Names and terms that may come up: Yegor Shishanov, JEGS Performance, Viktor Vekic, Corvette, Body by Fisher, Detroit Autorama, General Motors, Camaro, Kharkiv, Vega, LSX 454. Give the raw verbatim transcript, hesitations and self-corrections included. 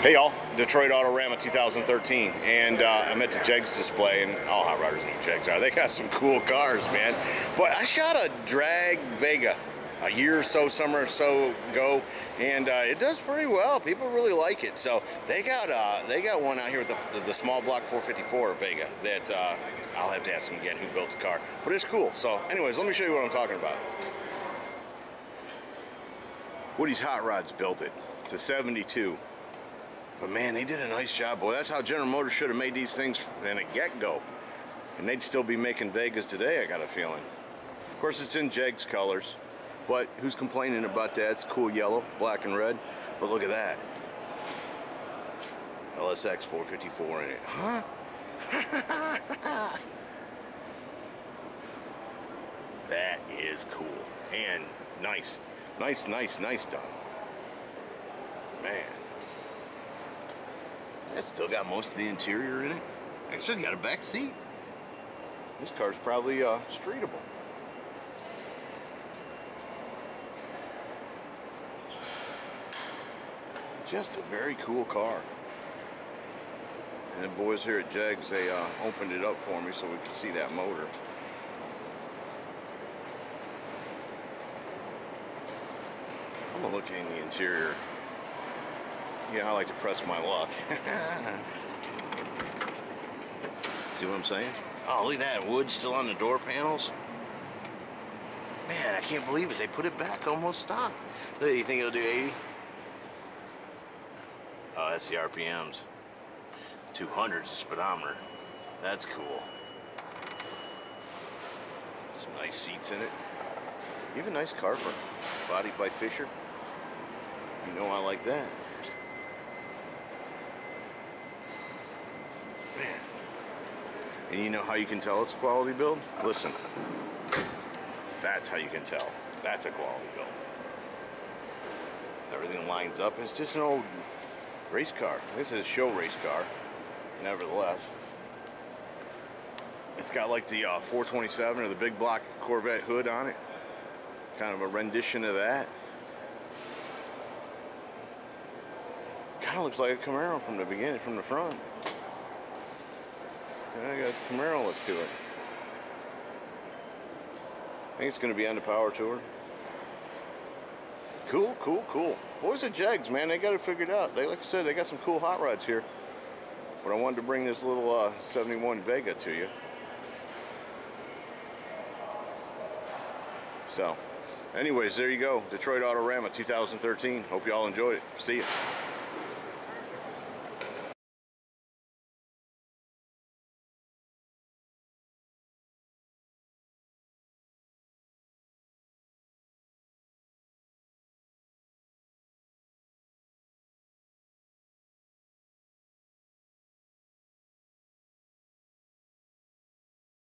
Hey y'all, Detroit Autorama two thousand thirteen, and uh, I'm at the JEGS display, and all hot rodders need JEGS are. They got some cool cars, man. But I shot a drag Vega a year or so, summer or so ago, and uh, it does pretty well. People really like it. So they got uh, they got one out here with the, the small block four fifty-four Vega that uh, I'll have to ask them again who built the car. But it's cool. So anyways, let me show you what I'm talking about. Woody's Hot Rods built it. It's a seventy-two. But man, they did a nice job, boy. That's how General Motors should have made these things in the get-go. And they'd still be making Vegas today, I got a feeling. Of course, it's in JEGS colors, but who's complaining about that? It's cool yellow, black, and red. But look at that. L S X four fifty-four in it. Huh? That is cool. And nice. Nice, nice, nice done. Man. It's still got most of the interior in it. It's still got a back seat. This car's probably uh, streetable. Just a very cool car. And the boys here at JEGS, they uh, opened it up for me so we could see that motor. I'm gonna look in the interior. Yeah, I like to press my luck. See what I'm saying? Oh, look at that wood still on the door panels. Man, I can't believe it. They put it back almost stock. Look, you think it'll do eighty? Oh, that's the R P Ms. two hundred's the speedometer. That's cool. Some nice seats in it. You have a nice carver. Body by Fisher. You know I like that. And you know how you can tell it's a quality build? Listen, that's how you can tell. That's a quality build. Everything lines up. It's just an old race car. This is a show race car, nevertheless. It's got like the uh, four twenty-seven or the big block Corvette hood on it. Kind of a rendition of that. Kind of looks like a Camaro from the beginning, from the front. I got a Camaro look to it. I think it's going to be on the power tour. Cool, cool, cool. Boys at JEGS, man, they got it figured out. They, like I said, they got some cool hot rods here. But I wanted to bring this little uh, seventy-one Vega to you. So, anyways, there you go. Detroit Autorama twenty thirteen. Hope you all enjoyed it. See ya.